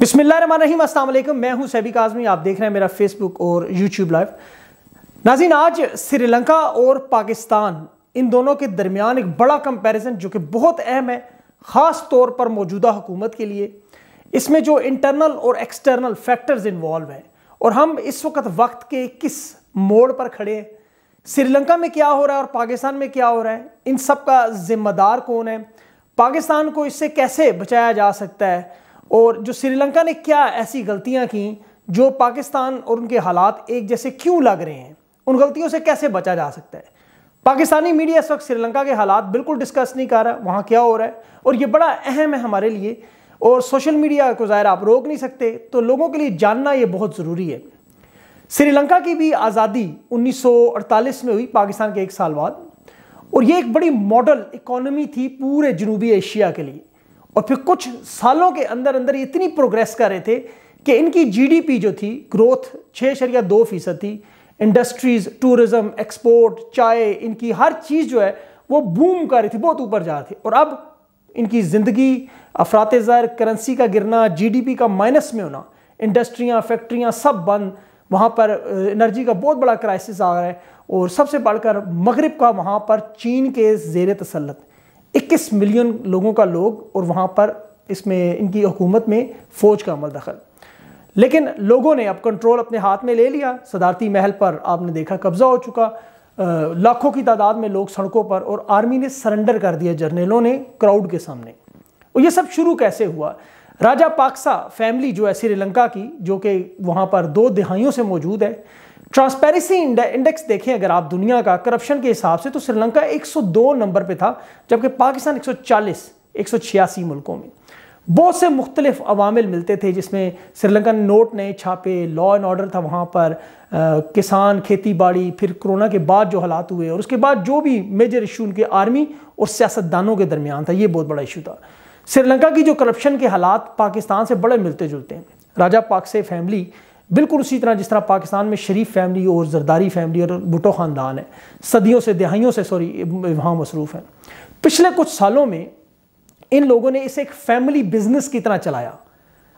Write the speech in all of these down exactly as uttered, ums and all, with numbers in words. बिस्मिल्लाहिर्रहमानिर्रहीम, अस्सलाम वालेकुम। मैं हूं सैबी काज़मी, आप देख रहे हैं मेरा फेसबुक और यूट्यूब लाइव। नाज़रीन, आज श्रीलंका और पाकिस्तान इन दोनों के दरमियान एक बड़ा कंपैरिजन जो कि बहुत अहम है, ख़ास तौर पर मौजूदा हुकूमत के लिए। इसमें जो इंटरनल और एक्सटर्नल फैक्टर्स इन्वॉल्व हैं और हम इस वक्त वक्त के किस मोड़ पर खड़े हैं, श्रीलंका में क्या हो रहा है और पाकिस्तान में क्या हो रहा है, इन सब का जिम्मेदार कौन है, पाकिस्तान को इससे कैसे बचाया जा सकता है और जो श्रीलंका ने क्या ऐसी गलतियां की जो पाकिस्तान और उनके हालात एक जैसे क्यों लग रहे हैं, उन गलतियों से कैसे बचा जा सकता है। पाकिस्तानी मीडिया इस वक्त श्रीलंका के हालात बिल्कुल डिस्कस नहीं कर रहा, वहाँ क्या हो रहा है, और ये बड़ा अहम है हमारे लिए। और सोशल मीडिया को ज़ाहिर आप रोक नहीं सकते, तो लोगों के लिए जानना ये बहुत ज़रूरी है। श्रीलंका की भी आज़ादी उन्नीस सौ अड़तालीस में हुई, पाकिस्तान के एक साल बाद, और ये एक बड़ी मॉडल इकोनॉमी थी पूरे जनूबी एशिया के लिए। और फिर कुछ सालों के अंदर अंदर इतनी प्रोग्रेस कर रहे थे कि इनकी जीडीपी जो थी, ग्रोथ छः शरिया दो फीसद थी। इंडस्ट्रीज़, टूरिज़म, एक्सपोर्ट, चाय, इनकी हर चीज़ जो है वो बूम कर रही थी, बहुत ऊपर जा रही थी। और अब इनकी ज़िंदगी, अफरात ज़र, करेंसी का गिरना, जीडीपी का माइनस में होना, इंडस्ट्रियाँ, फैक्ट्रियाँ सब बंद, वहाँ पर एनर्जी का बहुत बड़ा क्राइसिस आ रहा है। और सबसे बढ़कर मगरिब का वहाँ पर चीन के ज़ेर तसल्लुत इक्कीस मिलियन लोगों का लोग, और वहाँ पर इसमें इनकी हुकूमत में फ़ौज का अमल दखल। लेकिन लोगों ने अब कंट्रोल अपने हाथ में ले लिया, सदारती महल पर आपने देखा कब्ज़ा हो चुका, लाखों की तादाद में लोग सड़कों पर, और आर्मी ने सरेंडर कर दिया जर्नलों ने क्राउड के सामने। और ये सब शुरू कैसे हुआ? राजापाक्सा फैमिली जो है श्रीलंका की, जो कि वहाँ पर दो दिहाइयों से मौजूद है। ट्रांसपेरेंसी इंडेक्स देखें अगर आप दुनिया का करप्शन के हिसाब से, तो श्रीलंका एक सौ दो नंबर पे था, जबकि पाकिस्तान एक सौ चालीस, एक सौ छियासी मुल्कों में। बहुत से मुख्तलिफ अवामिल मिलते थे, जिसमें श्रीलंकन नोट नए छापे, लॉ एंड ऑर्डर था वहाँ पर, आ, किसान, खेती बाड़ी, फिर कोरोना के बाद जो हालात हुए, और उसके बाद जो भी मेजर इशू उनके आर्मी और सियासतदानों के दरमियान था, ये बहुत बड़ा इशू था। श्रीलंका की जो करप्शन के हालात पाकिस्तान से बड़े मिलते जुलते हैं। राजापाक्से फैमिली बिल्कुल उसी तरह जिस तरह पाकिस्तान में शरीफ फैमिली और जरदारी फैमिली और भुटो ख़ानदान है, सदियों से, दहाइयों से सॉरी वहाँ मसरूफ़ हैं। पिछले कुछ सालों में इन लोगों ने इसे एक फैमिली बिजनेस की तरह चलाया।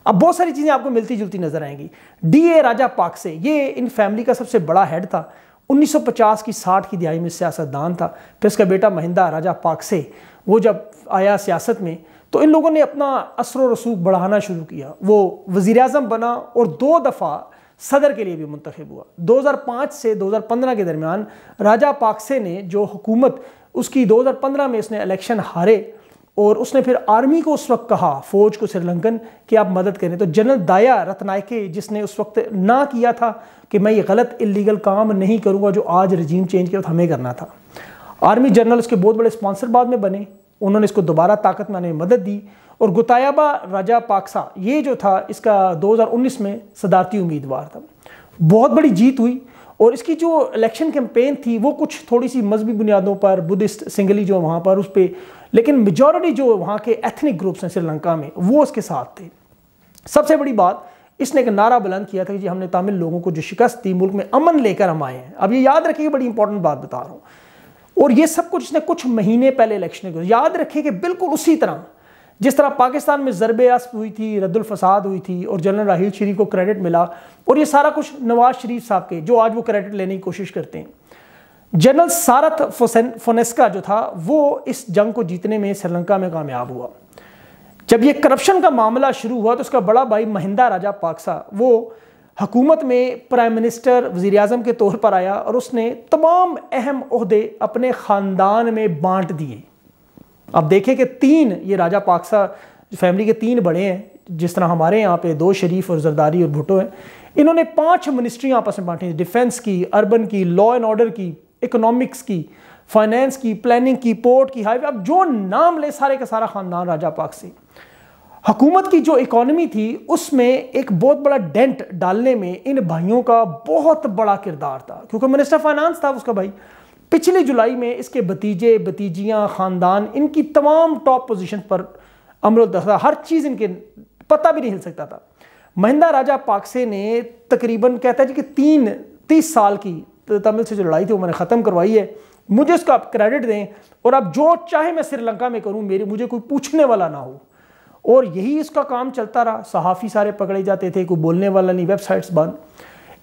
अब बहुत सारी चीज़ें आपको मिलती जुलती नजर आएंगी। डी ए राजापाक्से, ये इन फैमिली का सबसे बड़ा हेड था। उन्नीस सौ पचास की साठ की दहाई में सियासतदान था। फिर उसका बेटा महिंदा राजापाक्से, वो जब आया सियासत में, तो इन लोगों ने अपना असर रसूख बढ़ाना शुरू किया। वो वज़ीर आज़म बना और दो दफ़ा सदर के लिए भी मुंतखब हुआ। दो हज़ार पाँच से दो हज़ार पंद्रह के दरमियान राजापाक्से ने जो हुकूमत उसकी, दो हज़ार पंद्रह में उसने इलेक्शन हारे, और उसने फिर आर्मी को उस वक्त कहा, फ़ौज को श्रीलंकन, कि आप मदद करें। तो जनरल दाया रत्नायके, जिसने उस वक्त ना किया था कि मैं ये गलत इलीगल काम नहीं करूँगा जो आज रजीम चेंज के वक्त हमें करना था, आर्मी जनरल उसके बहुत बड़े स्पॉन्सर बाद में बने, उन्होंने इसको दोबारा ताकत में आने में मदद दी। और गोतायाबा राजापाक्सा, ये जो था, इसका दो हज़ार उन्नीस में सदारती उम्मीदवार था, बहुत बड़ी जीत हुई। और इसकी जो इलेक्शन कैंपेन थी वो कुछ थोड़ी सी मजहबी बुनियादों पर, बुद्धिस्ट, सिंगली जो वहाँ पर उस पर, लेकिन मेजॉरिटी जो वहाँ के एथनिक ग्रुप्स हैं श्रीलंका में वो उसके साथ थे। सबसे बड़ी बात, इसने एक नारा बुलंद किया था कि जी हमने तमिल लोगों को जो शिकस्त दी, मुल्क में अमन लेकर हम आए हैं। अब ये याद रखिए, बड़ी इंपॉर्टेंट बात बता रहा हूँ। और ये सब कुछ इसने कुछ महीने पहले इलेक्शन को, याद रखिए कि बिल्कुल उसी तरह जिस तरह पाकिस्तान में ज़रब असब हुई थी, रद्दुल फसाद हुई थी, और जनरल राहील शरीफ को क्रेडिट मिला, और ये सारा कुछ नवाज शरीफ साहब के, जो आज वो क्रेडिट लेने की कोशिश करते हैं। जनरल सारथ फोनेस्का जो था वो इस जंग को जीतने में श्रीलंका में कामयाब हुआ। जब ये करप्शन का मामला शुरू हुआ तो उसका बड़ा भाई महिंदा राजापाक्सा, वो हकूमत में प्राइम मिनिस्टर, वज़ीर आज़म के तौर पर आया, और उसने तमाम अहम ओहदे अपने ख़ानदान में बांट दिए। अब देखें कि तीन, ये राजापाक्सा फैमिली के तीन बड़े हैं, जिस तरह हमारे यहाँ पे दो शरीफ और जरदारी और भुटो हैं। इन्होंने पांच मिनिस्ट्रियाँ आपस में बांटी, डिफेंस की, अर्बन की, लॉ एंड ऑर्डर की, इकोनॉमिक्स की, फाइनेंस की, प्लानिंग की, पोर्ट की, हाईवे, अब जो नाम ले सारे का सारा ख़ानदान राजापाक्से। हुकूमत की जो इकॉनमी थी उसमें एक बहुत बड़ा डेंट डालने में इन भाइयों का बहुत बड़ा किरदार था, क्योंकि मिनिस्टर फाइनेंस था उसका भाई। पिछली जुलाई में इसके भतीजे, भतीजियाँ, ख़ानदान, इनकी तमाम टॉप पोजीशन पर अमल था, हर चीज़ इनके पता भी नहीं हिल सकता था। महिंदा राजापाक्से ने तकरीबन, कहता है जी कि तीन तीस साल की तमिल से जो लड़ाई थी वो मैंने ख़त्म करवाई है, मुझे उसका आप क्रेडिट दें, और आप जो चाहे मैं श्रीलंका में करूँ, मेरे मुझे कोई पूछने वाला ना हो। और यही इसका काम चलता रहा। सहाफ़ी सारे पकड़े जाते थे, कोई बोलने वाला नहीं, वेबसाइट्स बंद।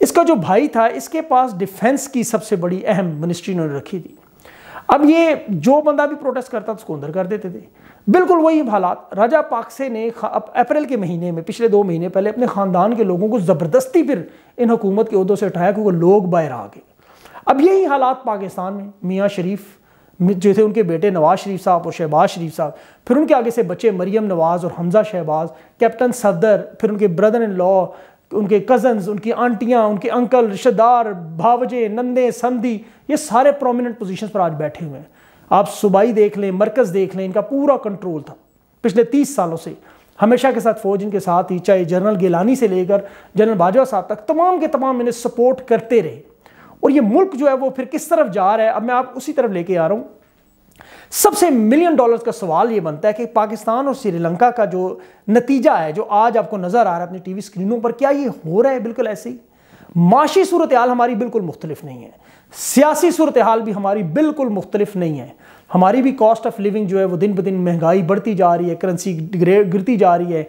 इसका जो भाई था इसके पास डिफेंस की सबसे बड़ी अहम मिनिस्ट्री इन्होंने रखी थी। अब ये जो बंदा भी प्रोटेस्ट करता था उसको अंदर कर देते थे। बिल्कुल वही हालात राजापाक्से ने अप्रैल के महीने में, पिछले दो महीने पहले, अपने ख़ानदान के लोगों को ज़बरदस्ती फिर इन हुकूमत के ओहदों से उठाया क्योंकि लोग बाहर आ गए। अब यही हालात पाकिस्तान में मियाँ शरीफ जो थे, उनके बेटे नवाज शरीफ साहब और शहबाज शरीफ साहब, फिर उनके आगे से बच्चे मरीम नवाज़ और हमज़ा शहबाज, कैप्टन सफदर, फिर उनके ब्रदर इन लॉ, उनके कज़न्स, उनकी आंटियाँ, उनके अंकल, रिश्तेदार, भावजे, नंदे, समधी, ये सारे प्रोमिनेंट पोजीशन पर आज बैठे हुए हैं। आप सूबाई देख लें, मरकज़ देख लें, इनका पूरा कंट्रोल था पिछले तीस सालों से। हमेशा के साथ फ़ौज इनके साथ ही, चाहे जनरल गिलानी से लेकर जनरल बाजवा साहब तक, तमाम के तमाम इन्हें सपोर्ट करते रहे। और ये मुल्क जो है वो फिर किस तरफ जा रहा है, अब मैं आप उसी तरफ लेके आ रहा हूँ। सबसे मिलियन डॉलर्स का सवाल ये बनता है कि पाकिस्तान और श्रीलंका का जो नतीजा है, जो आज आपको नज़र आ रहा है अपनी टीवी स्क्रीनों पर, क्या ये हो रहा है बिल्कुल ऐसे ही? माशी सूरत हाल हमारी बिल्कुल मुख्तलिफ नहीं है, सियासी सूरत हाल भी हमारी बिल्कुल मुख्तलिफ नहीं है। हमारी भी कॉस्ट ऑफ लिविंग जो है वो दिन ब दिन महंगाई बढ़ती जा रही है, करेंसी गिरती जा रही है,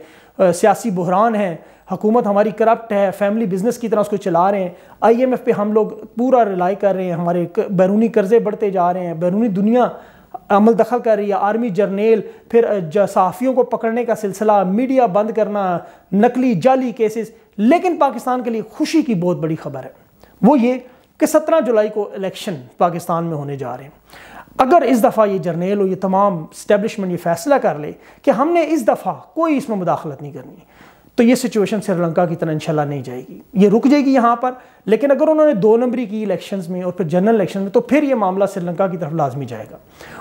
सियासी बहरान है, हुकूमत हमारी करप्ट है, फैमिली बिजनेस की तरह उसको चला रहे हैं, आई एम एफ पे हम लोग पूरा रिलाई कर रहे हैं, हमारे बैरूनी कर्जे बढ़ते जा रहे हैं, बैरूनी दुनिया अमल दखल कर रही है, आर्मी जर्नेल, फिर सहाफ़ियों को पकड़ने का सिलसिला, मीडिया बंद करना, नकली जाली केसेस। लेकिन पाकिस्तान के लिए खुशी की बहुत बड़ी खबर है, वो ये कि सत्रह जुलाई को इलेक्शन पाकिस्तान में होने जा रहे हैं। अगर इस दफ़ा ये जर्नेल और ये तमाम इस्टेब्लिशमेंट ये फैसला कर ले कि हमने इस दफ़ा कोई इसमें मुदाखलत नहीं करनी, तो ये सिचुएशन श्रीलंका की तरह इंशाल्लाह नहीं जाएगी, ये रुक जाएगी यहाँ पर। लेकिन अगर उन्होंने दो नंबरी की इलेक्शंस में और फिर जनरल इलेक्शन में, तो फिर ये मामला श्रीलंका की तरफ लाजमी जाएगा।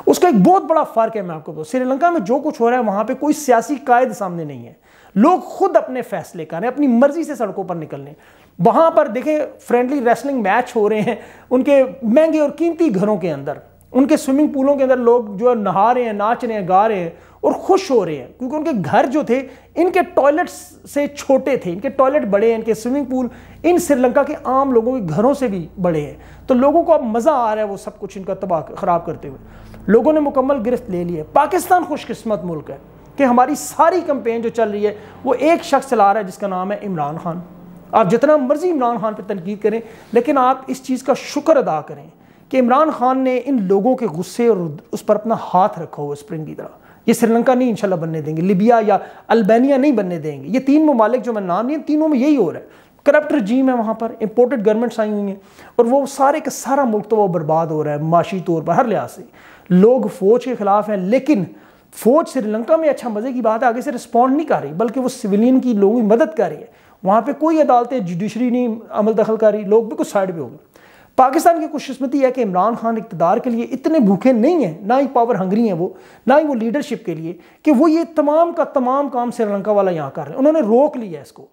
उसका एक बहुत बड़ा फ़र्क है, मैं आपको बताऊँ, श्रीलंका में जो कुछ हो रहा है वहाँ पर कोई सियासी कायद सामने नहीं है, लोग खुद अपने फैसले करें, अपनी मर्जी से सड़कों पर निकलने। वहाँ पर देखें फ्रेंडली रेसलिंग मैच हो रहे हैं उनके महंगे और कीमती घरों के अंदर, उनके स्विमिंग पूलों के अंदर लोग जो है नहा रहे हैं, नाच रहे हैं, गा रहे हैं और खुश हो रहे हैं, क्योंकि उनके घर जो थे इनके टॉयलेट्स से छोटे थे, इनके टॉयलेट बड़े हैं, इनके स्विमिंग पूल इन श्रीलंका के आम लोगों के घरों से भी बड़े हैं। तो लोगों को अब मज़ा आ रहा है वो सब कुछ इनका तबाह ख़राब करते हुए। लोगों ने मुकम्मल गिरफ्त ले ली है। पाकिस्तान खुशकिस्मत मुल्क है कि हमारी सारी कंपेन जो चल रही है वो एक शख्स चला रहा है जिसका नाम है इमरान खान। आप जितना मर्जी इमरान खान पर तनकीद करें, लेकिन आप इस चीज़ का शुक्र अदा करें कि इमरान खान ने इन लोगों के गुस्से और उस पर अपना हाथ रखा हुआ स्प्रिंग की तरह। ये श्रीलंका नहीं इंशाल्लाह बनने देंगे, लिबिया या अल्बानिया नहीं बनने देंगे। ये तीन ममालिक जो मैं नाम लिया, तीनों में यही हो रहा है। करप्ट रजीम है वहाँ पर, इंपोर्टेड गवर्नमेंट्स आई हुई हैं और वो सारे का सारा मुल्क तो वो बर्बाद हो रहा है माशी तौर पर, हर लिहाज से। लोग फौज के खिलाफ हैं, लेकिन फौज श्रीलंका में, अच्छा मज़े की बात है, आगे से रिस्पॉन्ड नहीं कर रही, बल्कि वो सिविलियन की लोगों की मदद कर रही है। वहाँ पर कोई अदालतें, जुडिशरी नहीं अमल दखल कर रही, लोग बिल्कुल साइड पर हो गए। पाकिस्तान की खुशकिस्मती है कि इमरान खान इक़्तिदार के लिए इतने भूखे नहीं हैं, ना ही पावर हंगरी हैं वो, ना ही वो लीडरशिप के लिए, कि वो ये तमाम का तमाम काम श्रीलंका वाला यहाँ कर रहे हैं। उन्होंने रोक लिया है इसको।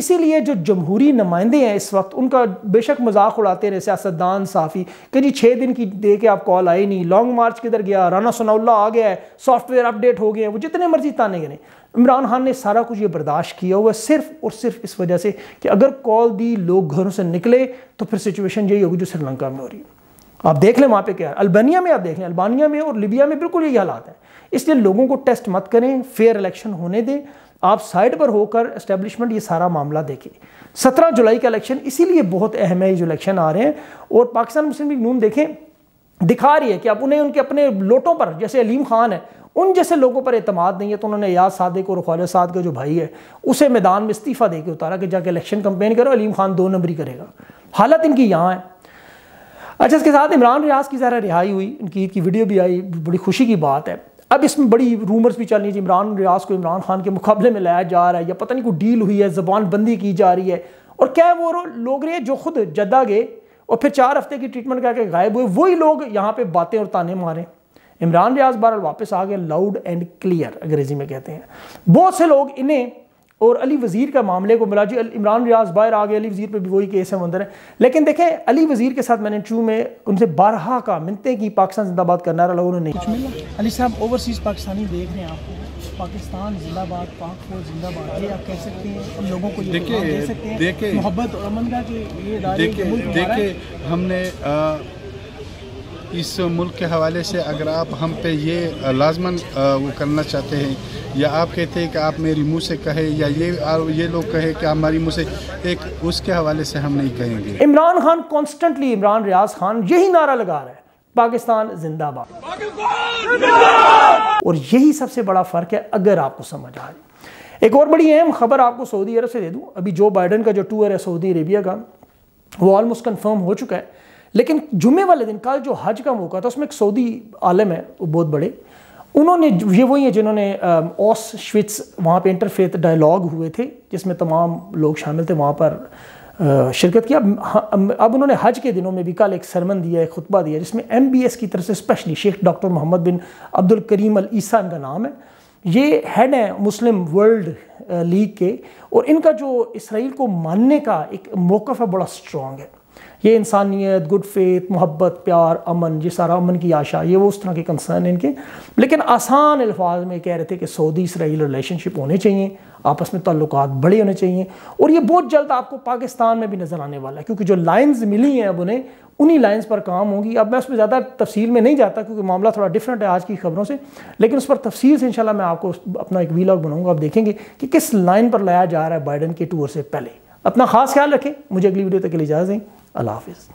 इसीलिए जो जमहूरी नुमाइंदे हैं इस वक्त, उनका बेशक मजाक उड़ाते रहे सियासतदान, साफ़ी, कि जी छः दिन की दे के आप कॉल आई नहीं, लॉन्ग मार्च किधर गया, राना सनाउल्लाह आ गया है, सॉफ्टवेयर अपडेट हो गए हैं, वो जितने मर्जी ताने गए। इमरान खान ने सारा कुछ ये बर्दाश्त किया हुआ सिर्फ और सिर्फ इस वजह से कि अगर कॉल दी, लोग घरों से निकले, तो फिर सिचुएशन यही होगी जो श्रीलंका में हो रही है। आप देख लें वहाँ पे क्या है, अल्बानिया में आप देख लें, अल्बानिया में और लिबिया में बिल्कुल यही हालात हैं। इसलिए लोगों को टेस्ट मत करें, फेयर इलेक्शन होने दें, आप साइड पर होकर एस्टेब्लिशमेंट ये सारा मामला देखें। सत्रह जुलाई का इलेक्शन इसीलिए बहुत अहम है, ये जो इलेक्शन आ रहे हैं। और पाकिस्तान मुस्लिम लीग नून देखें दिखा रही है कि आप उन्हें उनके अपने लोटों पर, जैसे अलीम खान है, उन जैसे लोगों पर एतमाद नहीं है, तो उन्होंने याद सादिक और ख्वाजा साद का जो भाई है उसे मैदान में इस्तीफ़ा देके उतारा कि जाके इलेक्शन कंपेन करो, अलीम खान दो नंबरी करेगा। हालत इनकी यहाँ है। अच्छा, इसके साथ इमरान रियाज की ज़रा रिहाई हुई, इनकी ईद की वीडियो भी आई, बड़ी खुशी की बात है। अब इसमें बड़ी रूमर्स भी चल रही है, इमरान रियाज को इमरान खान के मुकाबले में लाया जा रहा है, या पता नहीं कोई डील हुई है, ज़बान बंदी की जा रही है। और क्या वो लोग रहे जो खुद जद्दा गए और फिर चार हफ्ते की ट्रीटमेंट करके गायब हुए, वही लोग यहाँ पर बातें और ताने मारें। इमरान रियाज बहरहाल वापस आ गए, लाउड एंड क्लियर अंग्रेज़ी में कहते हैं। बहुत से लोग इन्हें और अली वज़ीर का मामले को मिला, जी इमरान रियाज बाहर आ गए, अली वज़ीर पर भी वही केस है मंदिर है। लेकिन देखें, अली वज़ीर के साथ मैंने इंटरव्यू में उनसे बारहा का मिनते की पाकिस्तान जिंदाबाद करना रहा, लोगों ने नहीं। अली साहब, ओवरसीज़ पाकिस्तानी देख रहे हैं आपको, पाकिस्तान जिंदाबाद, पाक फौज जिंदाबाद, ये आप कह सकते हैं लोगों को? देखिए देखिए मोहब्बत और अमन का देखिए, हमने इस मुल्क के हवाले से अगर आप हम पे ये लाजमन वो करना चाहते हैं या आप कहते हैं कि आप मेरी मुँह से कहे या ये ये लोग कहे कि आप हमारी मुँह से, एक उसके हवाले से हम नहीं कहेंगे। इमरान खान कॉन्स्टेंटली, इमरान रियाज खान यही नारा लगा रहे हैं, पाकिस्तान जिंदाबाद। और यही सबसे बड़ा फर्क है अगर आपको समझ आए। एक और बड़ी अहम खबर आपको सऊदी अरब से दे दूं। अभी जो बाइडन का जो टूर है सऊदी अरेबिया का वो ऑलमोस्ट कंफर्म हो चुका है, लेकिन जुमे वाले दिन कल जो हज का मौका था उसमें एक सऊदी आलम है वो बहुत बड़े, उन्होंने ये वही है जिन्होंने ऑशविट्स वहाँ पर इंटरफेथ डायलॉग हुए थे जिसमें तमाम लोग शामिल थे, वहाँ पर शिरकत किया। अब उन्होंने हज के दिनों में भी कल एक सरमन दिया, एक खुतबा दिया जिसमें एम बी एस की तरफ से specially Sheikh doctor Mohammad bin Abdulkarim अल ईसा इनका नाम है, ये हेड है मुस्लिम वर्ल्ड लीग के, और इनका जो इसराइल को मानने का एक मौक़िफ़ है बड़ा स्ट्रॉन्ग है। ये इंसानियत, गुड फेथ, मोहब्बत, प्यार, अमन, ये सारा अमन की आशा, ये वो उस तरह के कंसर्न इनके, लेकिन आसान अल्फाज में कह रहे थे कि सऊदी इसराइल रिलेशनशिप होने चाहिए, आपस में ताल्लुकात बड़े होने चाहिए। और ये बहुत जल्द आपको पाकिस्तान में भी नज़र आने वाला है क्योंकि जो लाइंस मिली हैं अब उन्हें, उन्हीं लाइंस पर काम होगी। अब मैं उसमें ज़्यादा तफसील में नहीं जाता क्योंकि मामला थोड़ा डिफरेंट है आज की खबरों से, लेकिन उस पर तफसील से इंशाल्लाह मैं आपको अपना एक व्लॉग बनाऊँगा, आप देखेंगे कि किस लाइन पर लाया जा रहा है बाइडन के टूर से पहले। अपना खास ख्याल रखें, मुझे अगली वीडियो तक के लिए इजाज़त दें, अल्लाह हाफ़िज़।